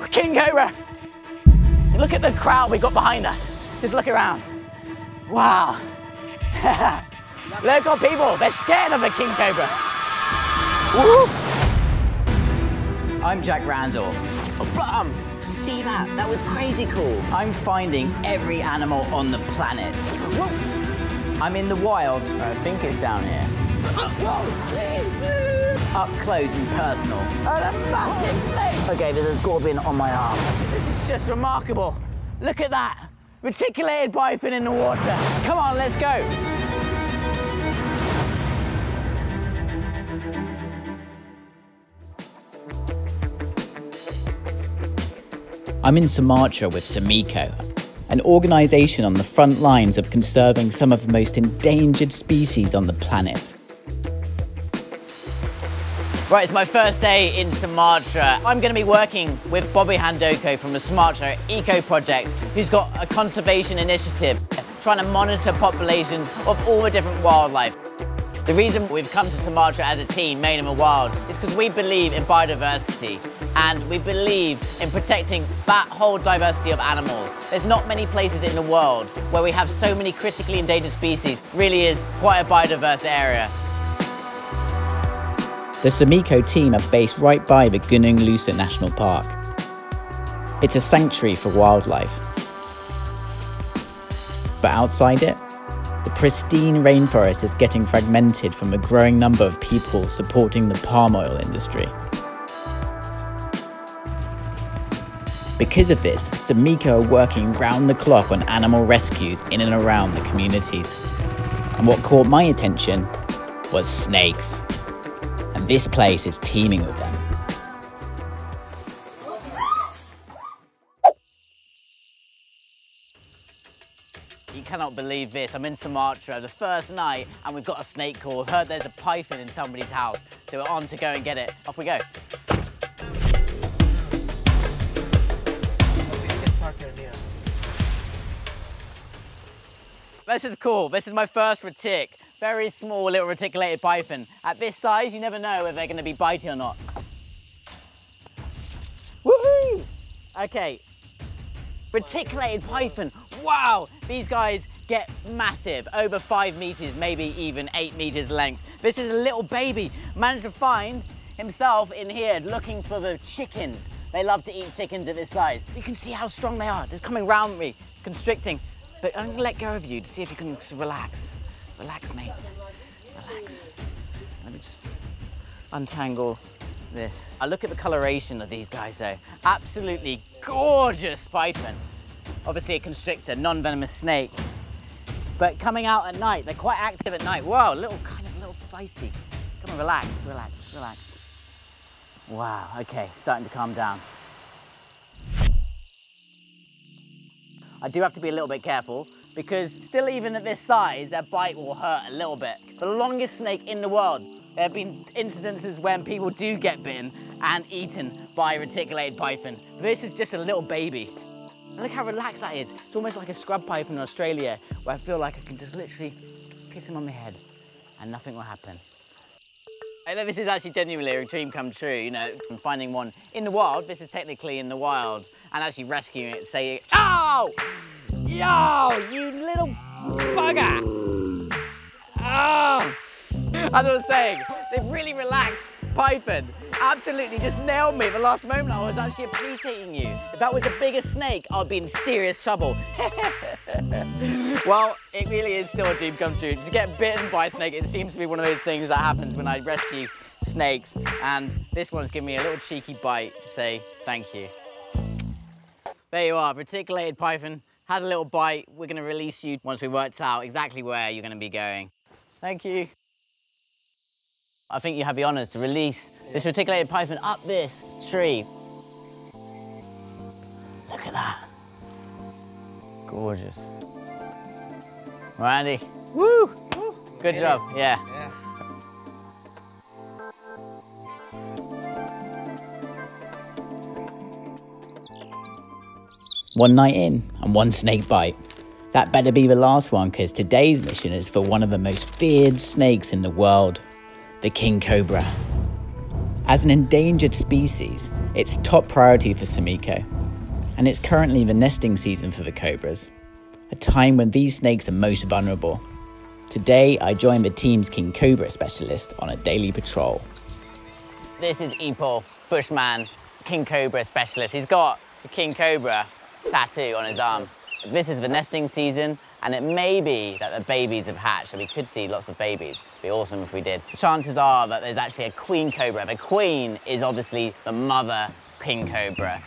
Woo, King Cobra. Look at the crowd we got behind us. Just look around. Wow. Local people, they're scared of a King Cobra. Woo. I'm Jack Randall. See that? That was crazy cool. I'm finding every animal on the planet. Whoa. I'm in the wild. I think it's down here. Whoa, please. Up close and personal. And a massive snake. Okay, there's a scorpion on my arm. This is just remarkable. Look at that. Reticulated bifin in the water. Come on, let's go. I'm in Sumatra with SUMECO, an organisation on the front lines of conserving some of the most endangered species on the planet. Right, it's my first day in Sumatra. I'm going to be working with Bobi Handoko from the Sumatra Eco Project, who's got a conservation initiative trying to monitor populations of all the different wildlife. The reason we've come to Sumatra as a team, Made in the Wild, is because we believe in biodiversity. And we believe in protecting that whole diversity of animals. There's not many places in the world where we have so many critically endangered species. It really is quite a biodiverse area. The SUMECO team are based right by the Gunung Leuser National Park. It's a sanctuary for wildlife. But outside it, the pristine rainforest is getting fragmented from a growing number of people supporting the palm oil industry. Because of this, SUMECO are working round the clock on animal rescues in and around the communities. And what caught my attention was snakes. And this place is teeming with them. You cannot believe this. I'm in Sumatra the first night and we've got a snake call. We've heard there's a python in somebody's house. So we're on to go and get it. Off we go. This is cool. This is my first retic. Very small little reticulated python. At this size, you never know if they're going to be bitey or not. Woohoo! Okay. Reticulated python. Wow! These guys get massive. Over 5 meters, maybe even 8 meters length. This is a little baby. Managed to find himself in here looking for the chickens. They love to eat chickens at this size. You can see how strong they are. They're coming round me, constricting. But I'm gonna let go of you to see if you can just relax. Relax, mate. Relax. Let me just untangle this. I look at the coloration of these guys though. Absolutely gorgeous python. Obviously a constrictor, non-venomous snake. But coming out at night, they're quite active at night. Wow, kind of a little feisty. Come on, relax, relax, relax. Wow, okay, starting to calm down. I do have to be a little bit careful because still even at this size, a bite will hurt a little bit. The longest snake in the world. There have been incidences when people do get bitten and eaten by a reticulated python. This is just a little baby. And look how relaxed that is. It's almost like a scrub python in Australia where I feel like I can just literally kiss him on the head and nothing will happen. This is actually genuinely a dream come true, you know, from finding one in the wild. This is technically in the wild, and actually rescuing it, saying, "Ow! Yo, you little bugger!" Oh! As I was saying, they've really relaxed python. Absolutely just nailed me. The last moment I was actually appreciating you. If that was a bigger snake, I'd be in serious trouble. Well, it really is still a dream come true. To get bitten by a snake, it seems to be one of those things that happens when I rescue snakes. And this one's given me a little cheeky bite to say thank you. There you are, reticulated python. Had a little bite. We're going to release you once we worked out exactly where you're going to be going. Thank you. I think you have the honours to release this reticulated python up this tree. Look at that. Gorgeous. Well, Andy, woo! Good job, yeah. One night in and one snake bite. That better be the last one, because today's mission is for one of the most feared snakes in the world. The King Cobra. As an endangered species, it's top priority for SUMECO, and it's currently the nesting season for the cobras, a time when these snakes are most vulnerable. Today, I join the team's king cobra specialist on a daily patrol. This is Epo, bushman, king cobra specialist. He's got the king cobra tattoo on his arm. This is the nesting season, and it may be that the babies have hatched, so we could see lots of babies. It'd be awesome if we did. Chances are that there's actually a queen cobra. The queen is obviously the mother king cobra.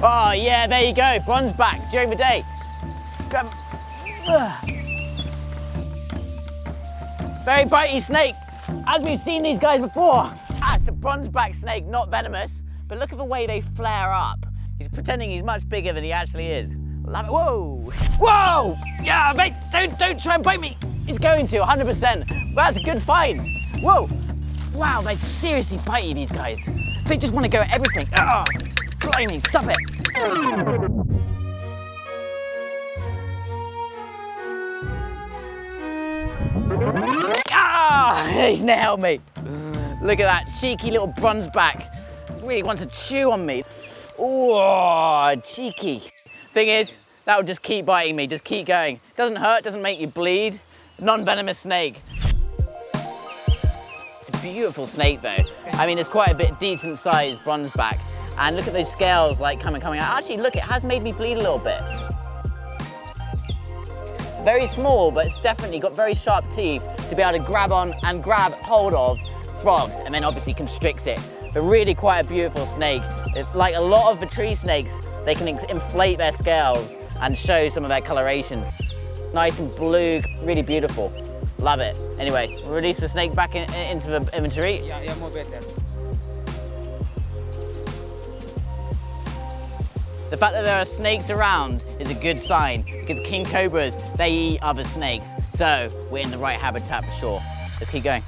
Oh yeah, there you go, bronze back during the day. Let's grab him. Very bitey snake, as we've seen these guys before. Ah, it's a bronze back snake, not venomous, but look at the way they flare up. He's pretending he's much bigger than he actually is. Love it. Whoa, whoa, yeah mate, don't try and bite me. He's going to, 100%, well, that's a good find. Whoa, wow, they're seriously bitey, these guys. They just want to go at everything. Ah. Blimey, stop it! Ah! He's nailed me! Look at that cheeky little bronze back. Really wants to chew on me. Oh, cheeky. Thing is, that would just keep biting me, just keep going. Doesn't hurt, doesn't make you bleed. Non-venomous snake. It's a beautiful snake though. I mean, it's quite a bit decent sized bronze back. And look at those scales like coming out. Actually, look, it has made me bleed a little bit. Very small, but it's definitely got very sharp teeth to be able to grab on and grab hold of frogs, and then obviously constricts it. But really quite a beautiful snake. It's like a lot of the tree snakes, they can inflate their scales and show some of their colorations. Nice and blue, really beautiful. Love it. Anyway, we'll release the snake back into the inventory. Yeah, more better. The fact that there are snakes around is a good sign, because king cobras, they eat other snakes. So we're in the right habitat for sure. Let's keep going.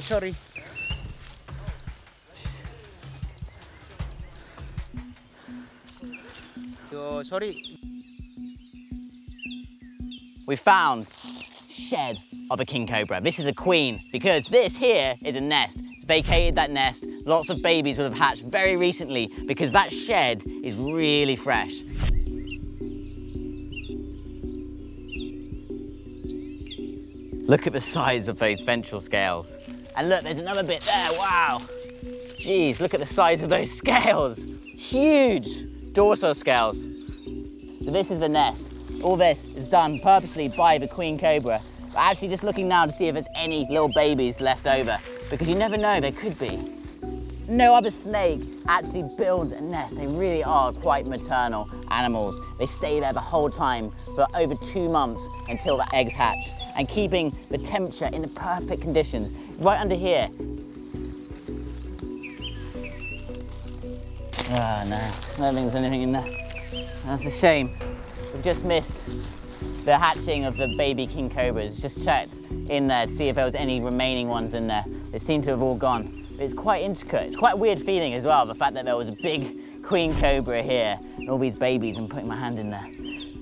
Sorry. Oh, sorry. We found shed of a king cobra. This is a queen, because this here is a nest. It's vacated that nest. Lots of babies would have hatched very recently because that shed is really fresh. Look at the size of those ventral scales. And look, there's another bit there, wow. Jeez, look at the size of those scales. Huge dorsal scales. So this is the nest. All this is done purposely by the queen cobra. But actually just looking now to see if there's any little babies left over, because you never know, there could be. No other snake actually builds a nest. They really are quite maternal animals. They stay there the whole time for over 2 months until the eggs hatch, and keeping the temperature in the perfect conditions. Right under here. Ah, oh, no, I don't think there's anything in there. That's a shame. We've just missed the hatching of the baby king cobras. Just checked in there to see if there was any remaining ones in there. They seem to have all gone. It's quite intricate. It's quite a weird feeling as well, the fact that there was a big queen cobra here and all these babies, and putting my hand in there.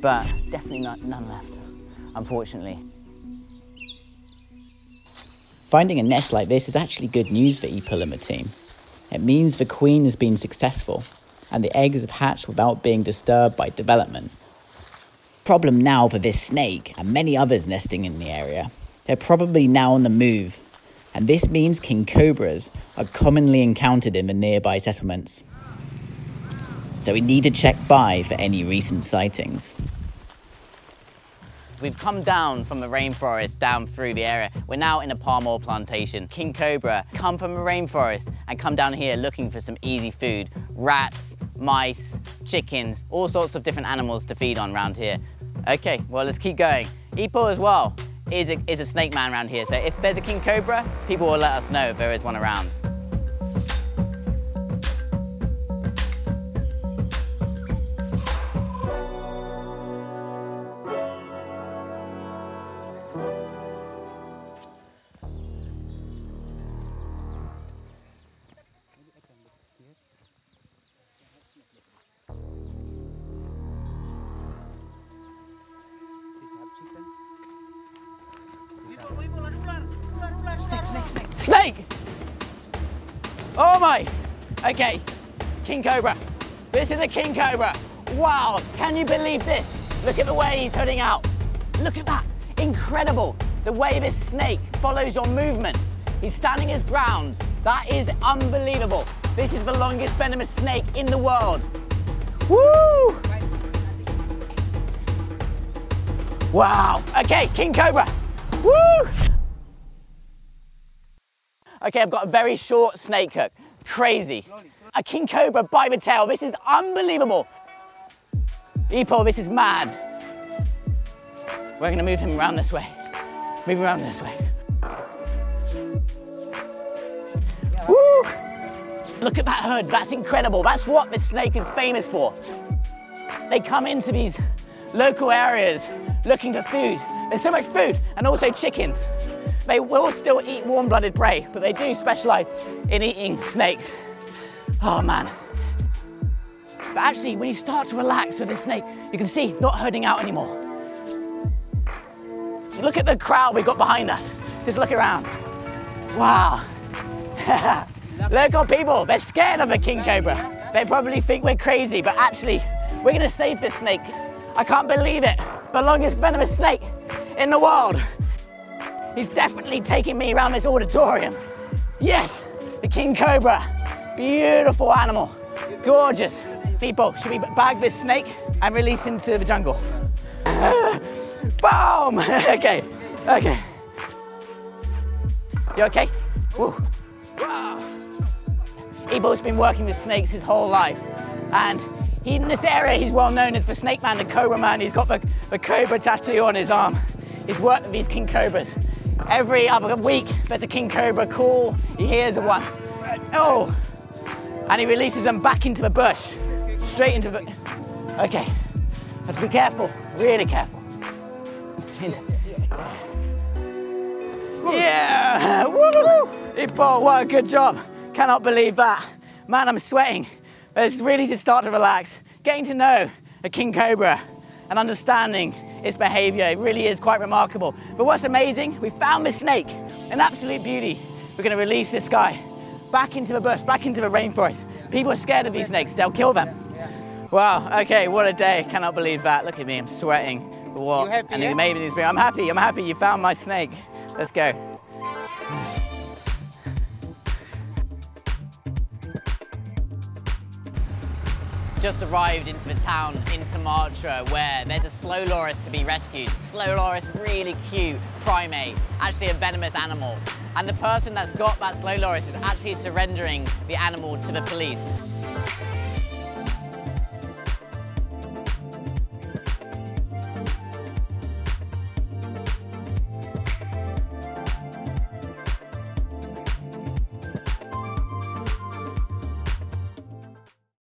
But definitely none left, unfortunately. Finding a nest like this is actually good news for Epo and the team. It means the queen has been successful and the eggs have hatched without being disturbed by development. Problem now for this snake, and many others nesting in the area, they're probably now on the move, and this means king cobras are commonly encountered in the nearby settlements. So we need to check by for any recent sightings. We've come down from the rainforest down through the area. We're now in a palm oil plantation. King cobra come from the rainforest and come down here looking for some easy food. Rats, mice, chickens, all sorts of different animals to feed on around here. Okay, well, let's keep going. Epo as well is a snake man around here. So if there's a king cobra, people will let us know if there is one around. Snake! Oh my! Okay, king cobra. This is a king cobra. Wow, can you believe this? Look at the way he's hooding out. Look at that, incredible. The way this snake follows your movement. He's standing his ground. That is unbelievable. This is the longest venomous snake in the world. Woo! Wow, okay, king cobra. Woo! Okay, I've got a very short snake hook. Crazy. A king cobra by the tail. This is unbelievable. Epo, this is mad. We're gonna move him around this way. Move around this way. Woo! Look at that hood, that's incredible. That's what this snake is famous for. They come into these local areas looking for food. There's so much food, and also chickens. They will still eat warm-blooded prey, but they do specialize in eating snakes. Oh man. But actually, when you start to relax with this snake, you can see not hooding out anymore. Look at the crowd we've got behind us. Just look around. Wow. Local people, they're scared of a king cobra. They probably think we're crazy, but actually, we're gonna save this snake. I can't believe it. The longest venomous snake in the world. He's definitely taking me around this auditorium. Yes, the king cobra. Beautiful animal. Gorgeous. People, should we bag this snake and release him to the jungle? Boom! Okay, okay. You okay? Woo. Wow. Ebo's been working with snakes his whole life. And he, in this area, he's well known as the Snake Man, the Cobra Man. He's got the cobra tattoo on his arm. He's worked with these king cobras. Every other week, there's a king cobra call. He hears a one. Oh! And he releases them back into the bush. Straight into the... Okay. Have to be careful. Really careful. Yeah! Woo! Epo, what a good job. Cannot believe that. Man, I'm sweating. It's really to start to relax. Getting to know a king cobra and understanding its behavior. It really is quite remarkable. But what's amazing, we found this snake, an absolute beauty. We're gonna release this guy back into the bush, back into the rainforest. People are scared of these snakes, they'll kill them. Wow, okay, what a day, cannot believe that. Look at me, I'm sweating. What? You happy, and yeah? Maybe this, I'm happy you found my snake. Let's go. Just arrived into the town in Sumatra where there's a Slow Loris to be rescued. Slow Loris, really cute primate, actually a venomous animal. And the person that's got that Slow Loris is actually surrendering the animal to the police.